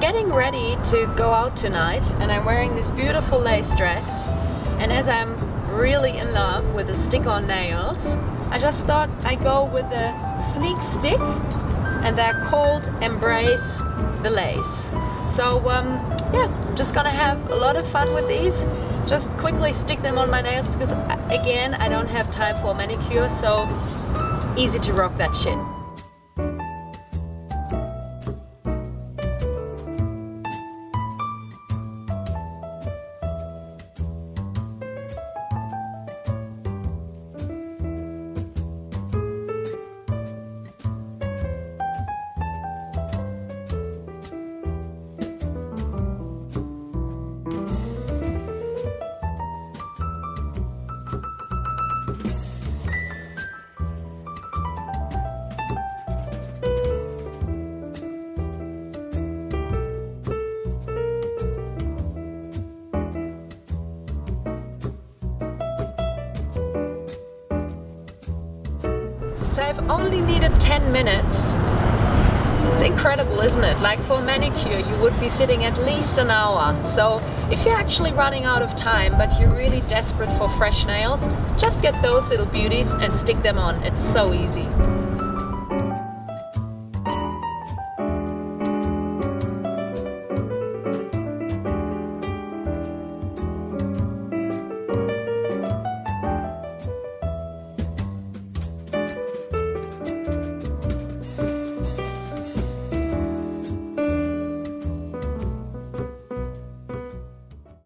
Getting ready to go out tonight, and I'm wearing this beautiful lace dress, and as I'm really in love with the stick-on nails, I just thought I'd go with a sleek stick, and they're called Embrace the Lace. So yeah, I'm just gonna have a lot of fun with these. Just quickly stick them on my nails because again I don't have time for a manicure, so easy to rock that shit. So I've only needed 10 minutes. It's incredible, isn't it? Like, for a manicure you would be sitting at least an hour. So if you're actually running out of time but you're really desperate for fresh nails, just get those little beauties and stick them on. It's so easy.